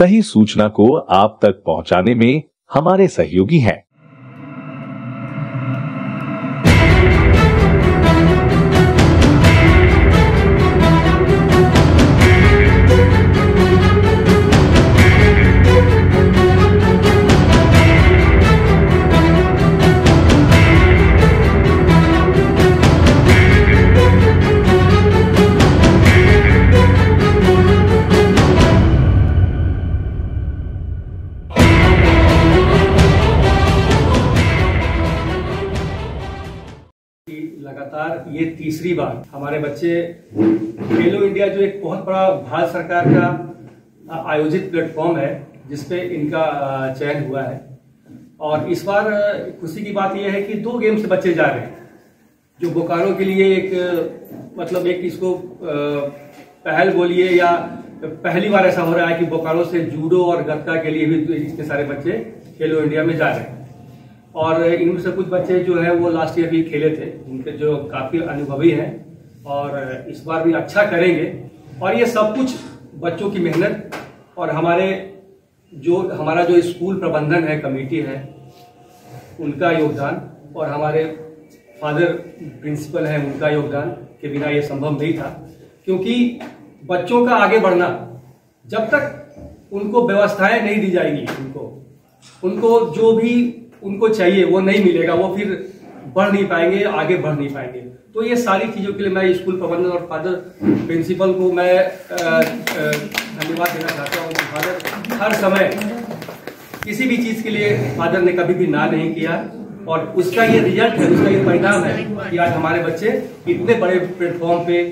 सही सूचना को आप तक पहुंचाने में हमारे सहयोगी हैं। लगातार ये तीसरी बार हमारे बच्चे खेलो इंडिया जो एक बहुत बड़ा भारत सरकार का आयोजित प्लेटफॉर्म है जिसपे इनका चयन हुआ है। और इस बार खुशी की बात यह है कि 2 गेम से बच्चे जा रहे हैं जो बोकारो के लिए एक मतलब एक इसको पहल बोलिए या पहली बार ऐसा हो रहा है कि बोकारो से जूडो और गत्का के लिए भी इतने सारे बच्चे खेलो इंडिया में जा रहे हैं। और इनमें से कुछ बच्चे जो है वो लास्ट ईयर भी खेले थे, उनके जो काफी अनुभवी हैं और इस बार भी अच्छा करेंगे। और ये सब कुछ बच्चों की मेहनत और हमारा जो स्कूल प्रबंधन है, कमेटी है, उनका योगदान और हमारे फादर प्रिंसिपल हैं उनका योगदान के बिना ये संभव नहीं था। क्योंकि बच्चों का आगे बढ़ना जब तक उनको व्यवस्थाएं नहीं दी जाएंगी, उनको जो भी उनको चाहिए वो नहीं मिलेगा, वो फिर बढ़ नहीं पाएंगे, आगे बढ़ नहीं पाएंगे। तो ये सारी चीज़ों के लिए मैं स्कूल प्रबंधन और फादर प्रिंसिपल को मैं धन्यवाद देना चाहता हूँ। फादर हर समय किसी भी चीज़ के लिए फादर ने कभी भी ना नहीं किया और उसका ये रिजल्ट है, उसका ये परिणाम है कि आज हमारे बच्चे इतने बड़े प्लेटफॉर्म पे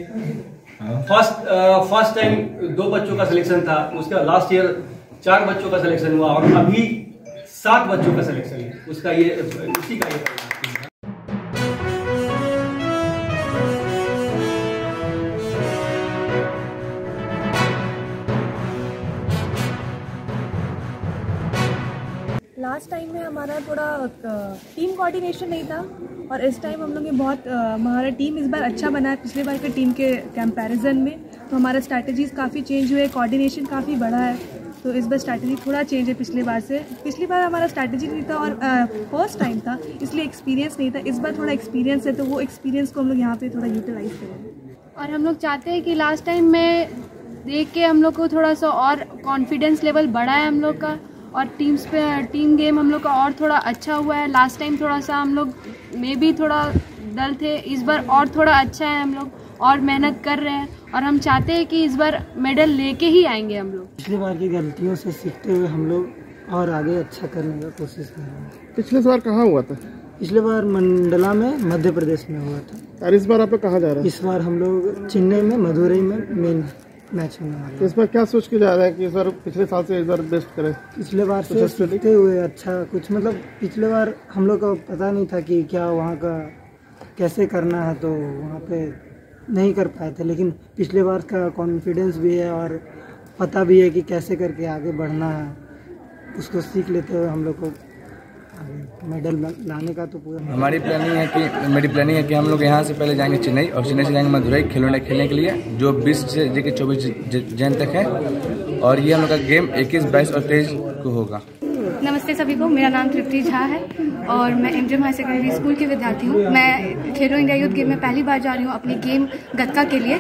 फर्स्ट टाइम 2 बच्चों का सिलेक्शन था, उसका लास्ट ईयर 4 बच्चों का सिलेक्शन हुआ और अभी 7 बच्चों का सिलेक्शन है, उसी का ये लास्ट टाइम में हमारा थोड़ा टीम कोऑर्डिनेशन नहीं था और इस टाइम हम लोग ने बहुत हमारा टीम इस बार अच्छा बना है पिछले बार के टीम के कंपैरिजन में। तो हमारा स्ट्रैटेजीज काफ़ी चेंज हुए, कोऑर्डिनेशन काफ़ी बढ़ा है। तो इस बार स्ट्रैटेजी थोड़ा चेंज है पिछले बार से। पिछली बार हमारा स्ट्रैटेजी नहीं था और फर्स्ट टाइम था इसलिए एक्सपीरियंस नहीं था। इस बार थोड़ा एक्सपीरियंस है तो वो एक्सपीरियंस को हम लोग यहाँ पे थोड़ा यूटिलाइज करें। और हम लोग चाहते हैं कि लास्ट टाइम में देख के हम लोग को थोड़ा सा और कॉन्फिडेंस लेवल बढ़ा है हम लोग का और टीम गेम हम लोग का और थोड़ा अच्छा हुआ है। लास्ट टाइम थोड़ा सा हम लोग में भी थोड़ा डल थे, इस बार और थोड़ा अच्छा है, हम लोग और मेहनत कर रहे हैं और हम चाहते हैं कि इस बार मेडल लेके ही आएंगे हम लोग। पिछली बार की गलतियों से सीखते हुए हम लोग और आगे अच्छा करने का कोशिश कर रहे हैं। पिछले बार कहाँ हुआ था? पिछले बार मंडला में, मध्य प्रदेश में हुआ था। और इस बार आप लोग कहाँ जा रहे हैं? इस बार हम लोग चेन्नई में, मदुरै में मेन मैच होने वाला है। इस बार क्या सोच के जा रहा है कि इस बार पिछले साल से इस बार बेस्ट करें? पिछले बार से सीखते हुए अच्छा कुछ, मतलब पिछले बार हम लोग को पता नहीं था कि क्या वहाँ का कैसे करना है तो वहाँ पे नहीं कर पाए थे, लेकिन पिछले बार का कॉन्फिडेंस भी है और पता भी है कि कैसे करके आगे बढ़ना है, उसको सीख लेते हुए हम लोग को मेडल लाने का तो पूरा मेरी प्लानिंग है कि हम लोग यहाँ से पहले जाएंगे चेन्नई और चेन्नई से जाएंगे मदुरै खिलौने खेलने के लिए जो 20 से लेकर 24 जून तक है और ये हम लोग का गेम 21, 22 और 23 को होगा। नमस्ते सभी को, मेरा नाम त्रिप्ति झा है और मैं एम.जी.एम हायर सेकेंडरी स्कूल की विद्यार्थी हूँ। मैं खेलो इंडिया यूथ गेम में पहली बार जा रही हूँ अपनी गेम गत्का के लिए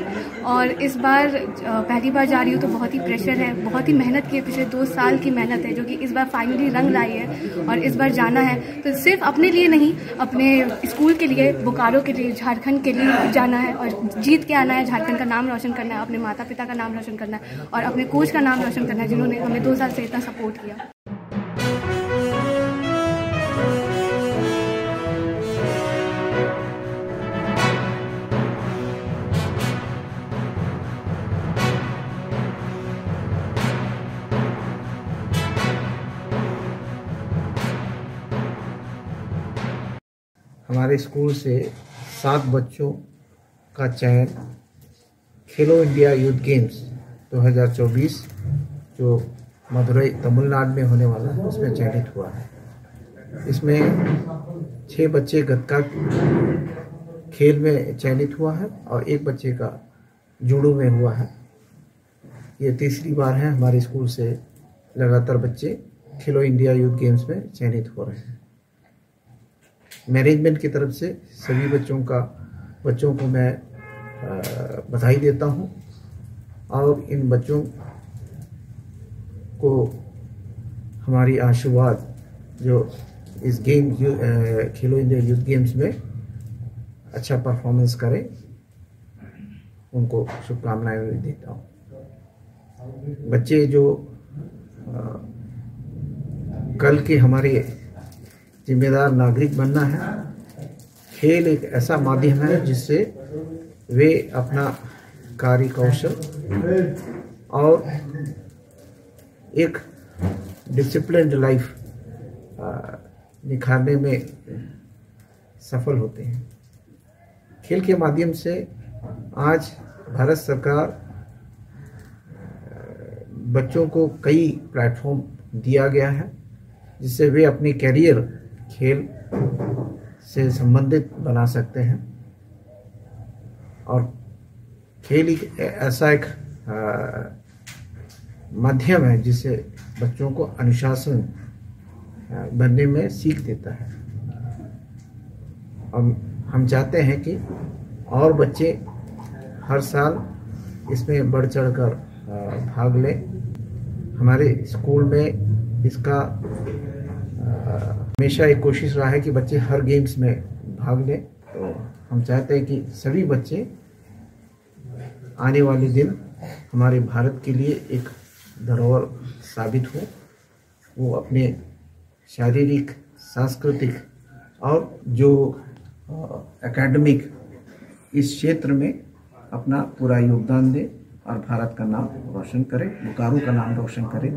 और इस बार पहली बार जा रही हूँ तो बहुत ही प्रेशर है, बहुत ही मेहनत की है, पिछले 2 साल की मेहनत है जो कि इस बार फाइनली रंग लाई है। और इस बार जाना है तो सिर्फ अपने लिए नहीं, अपने स्कूल के लिए, बोकारो के लिए, झारखंड के लिए जाना है और जीत के आना है, झारखंड का नाम रोशन करना है, अपने माता पिता का नाम रोशन करना है और अपने कोच का नाम रोशन करना है जिन्होंने हमें 2 साल से इतना सपोर्ट किया। हमारे स्कूल से 7 बच्चों का चयन खेलो इंडिया यूथ गेम्स 2024 जो मदुरै तमिलनाडु में होने वाला है उसमें चयनित हुआ है। इसमें 6 बच्चे गत्का खेल में चयनित हुआ है और 1 बच्चे का जूडो में हुआ है। ये तीसरी बार है हमारे स्कूल से लगातार बच्चे खेलो इंडिया यूथ गेम्स में चयनित हो रहे हैं। मैनेजमेंट की तरफ से सभी बच्चों को मैं बधाई देता हूं और इन बच्चों को हमारी आशीर्वाद जो इस गेम खेलो इंडिया यूथ गेम्स में अच्छा परफॉर्मेंस करें, उनको शुभकामनाएं देता हूं। बच्चे जो कल के हमारे जिम्मेदार नागरिक बनना है, खेल एक ऐसा माध्यम है जिससे वे अपना कार्य कौशल और एक डिसिप्लिन्ड लाइफ निखारने में सफल होते हैं। खेल के माध्यम से आज भारत सरकार बच्चों को कई प्लेटफॉर्म दिया गया है जिससे वे अपनी कैरियर खेल से संबंधित बना सकते हैं और खेल एक ऐसा एक माध्यम है जिससे बच्चों को अनुशासन बनने में सीख देता है। और हम चाहते हैं कि और बच्चे हर साल इसमें बढ़ चढ़कर भाग लें। हमारे स्कूल में इसका हमेशा एक कोशिश रहा है कि बच्चे हर गेम्स में भाग लें, तो हम चाहते हैं कि सभी बच्चे आने वाले दिन हमारे भारत के लिए एक धरोहर साबित हो, वो अपने शारीरिक, सांस्कृतिक और जो एकेडमिक इस क्षेत्र में अपना पूरा योगदान दें और भारत का नाम रोशन करें, बोकारो का नाम रोशन करें।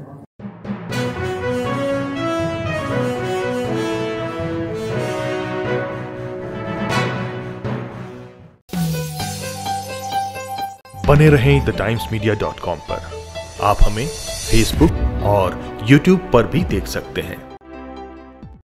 बने रहें thetimesmedia.com पर। आप हमें Facebook और YouTube पर भी देख सकते हैं।